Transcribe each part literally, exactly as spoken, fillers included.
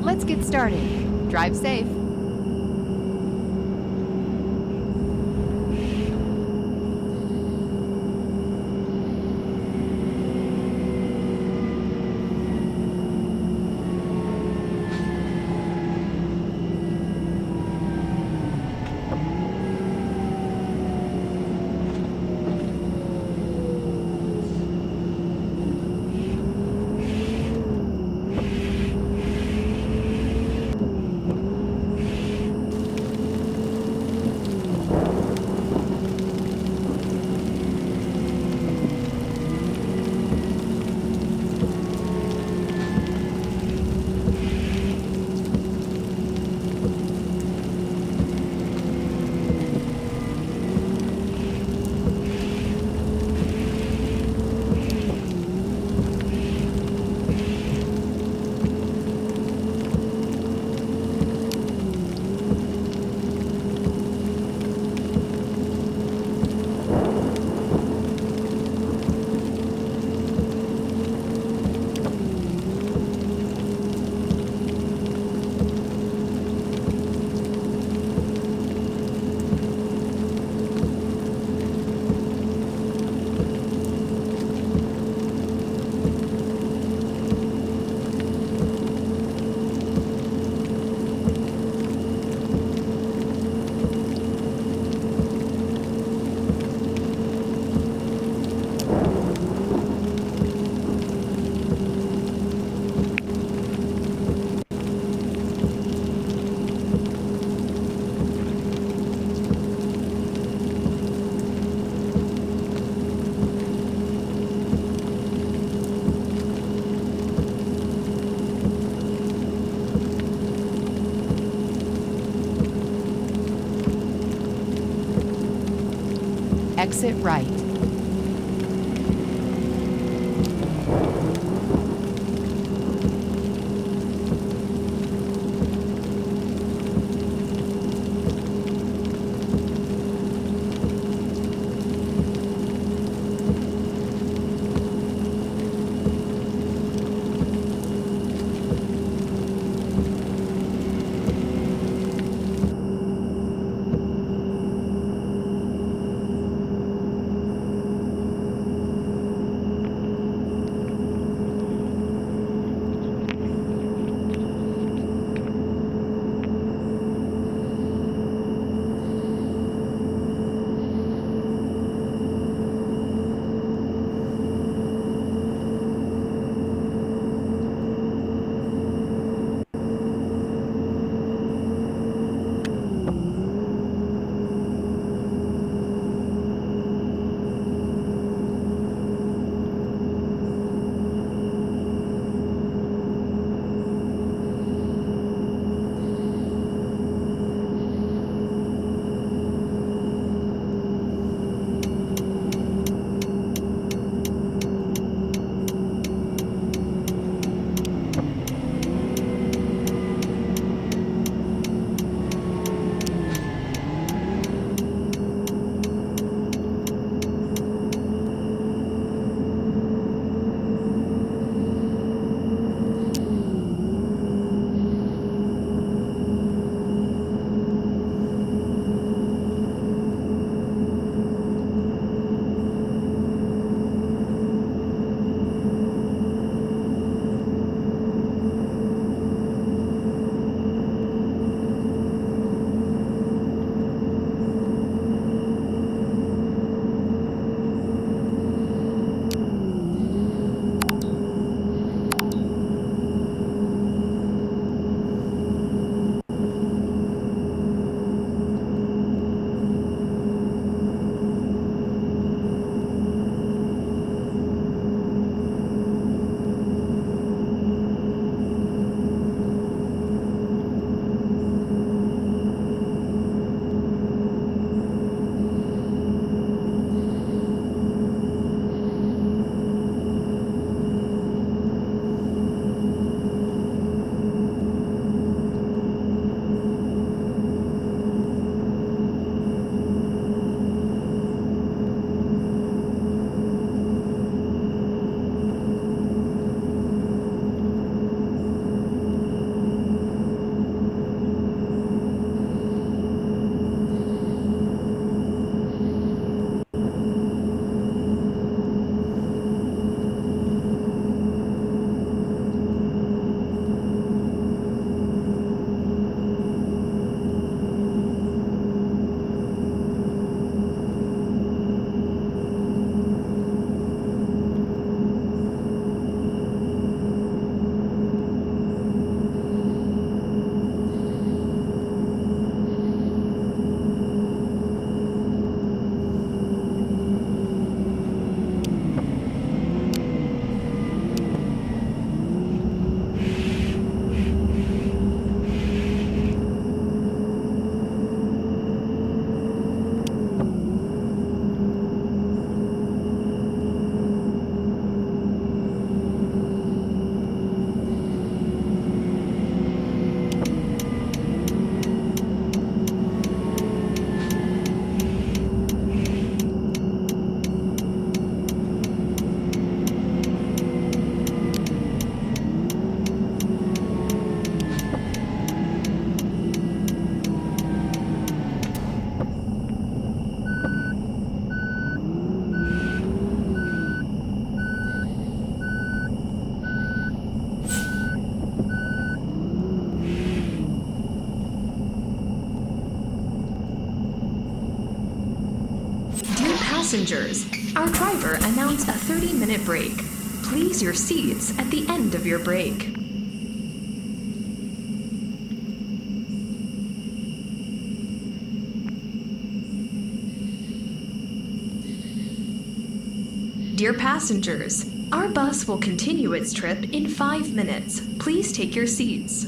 Let's get started. Drive safe. Exit right. passengers, our driver announced a thirty-minute break. Please your seats at the end of your break. Dear passengers, our bus will continue its trip in five minutes. Please take your seats.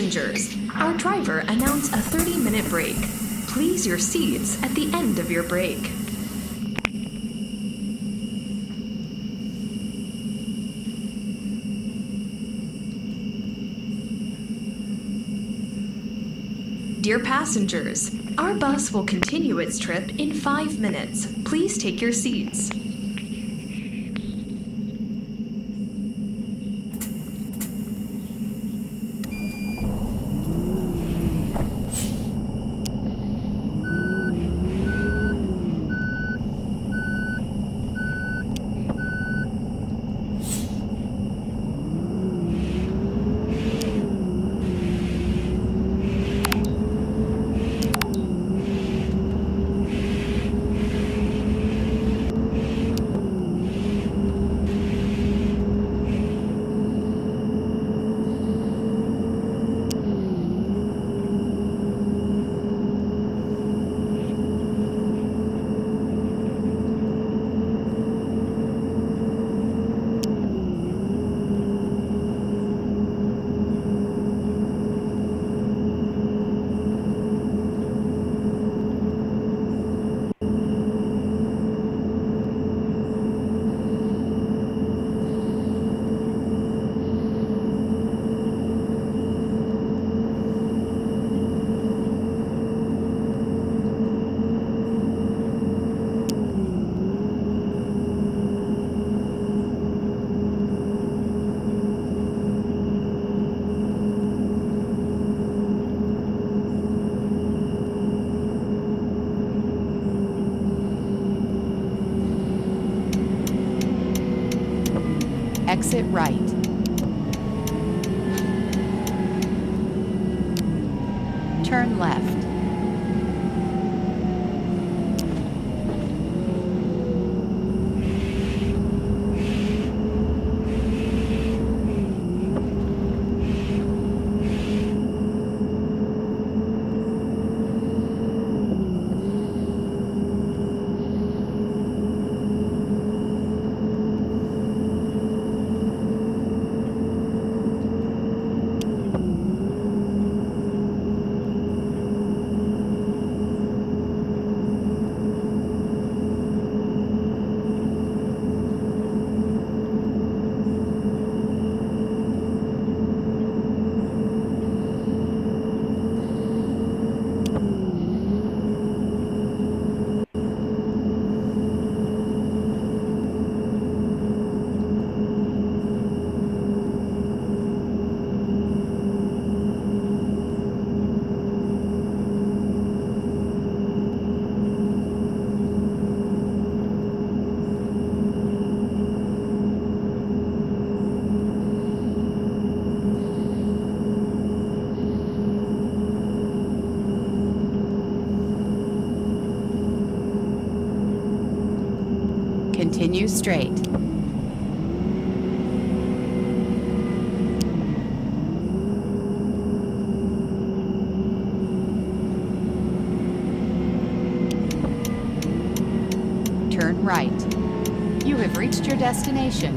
passengers, our driver announced a thirty-minute break. Please your seats at the end of your break. Dear passengers, our bus will continue its trip in five minutes. Please take your seats. Exit right. Turn left. Continue straight. Turn right. You have reached your destination.